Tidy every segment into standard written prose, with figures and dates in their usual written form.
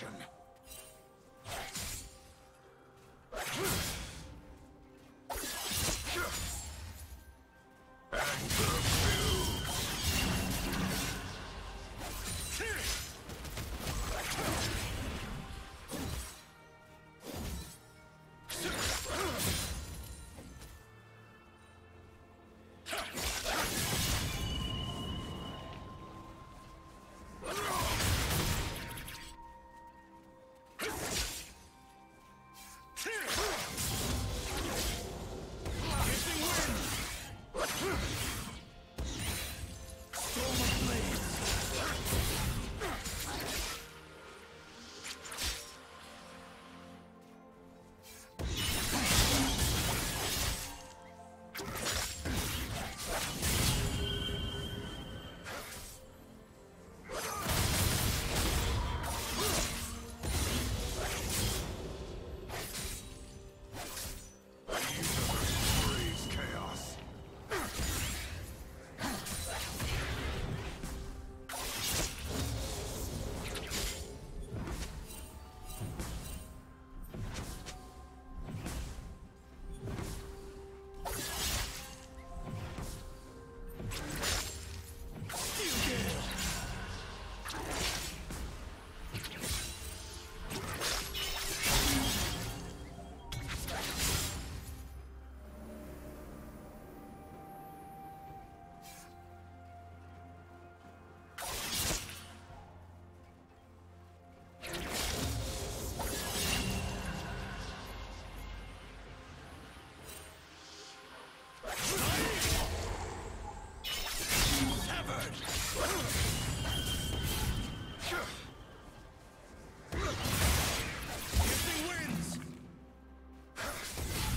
destruction.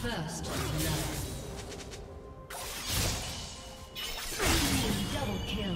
First double kill.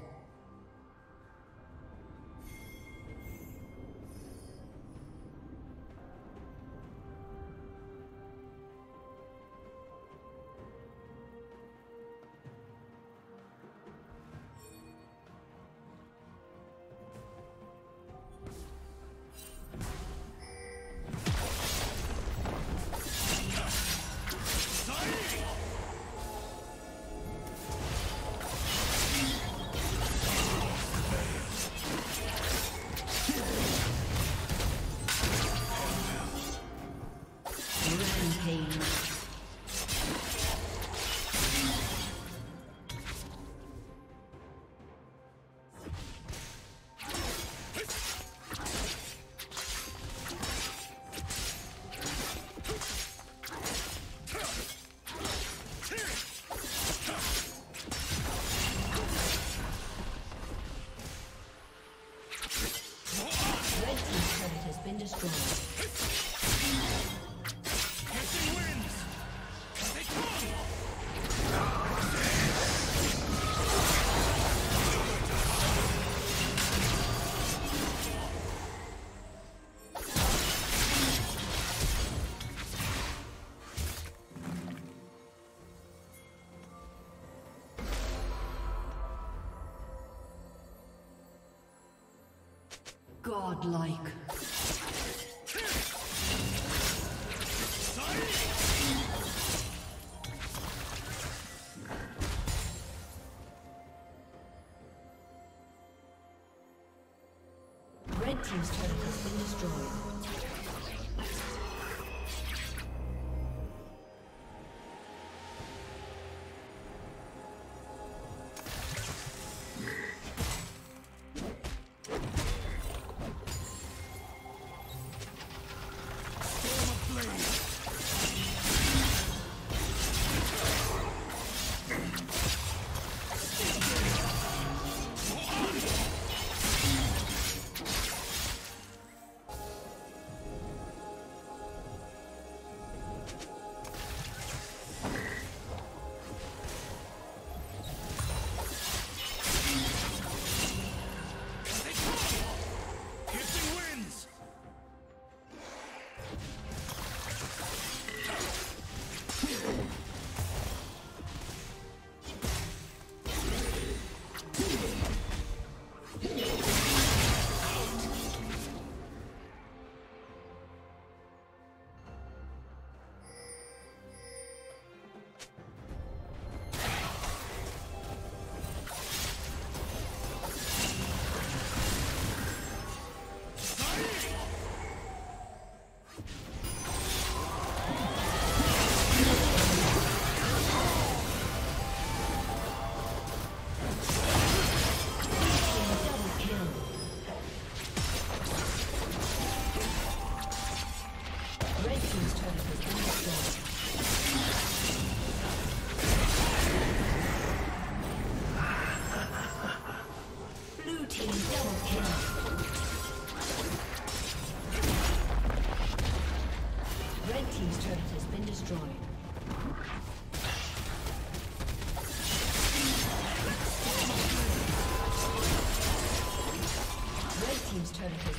Godlike. Red team's turret has been destroyed. Red team's turret has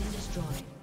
been destroyed.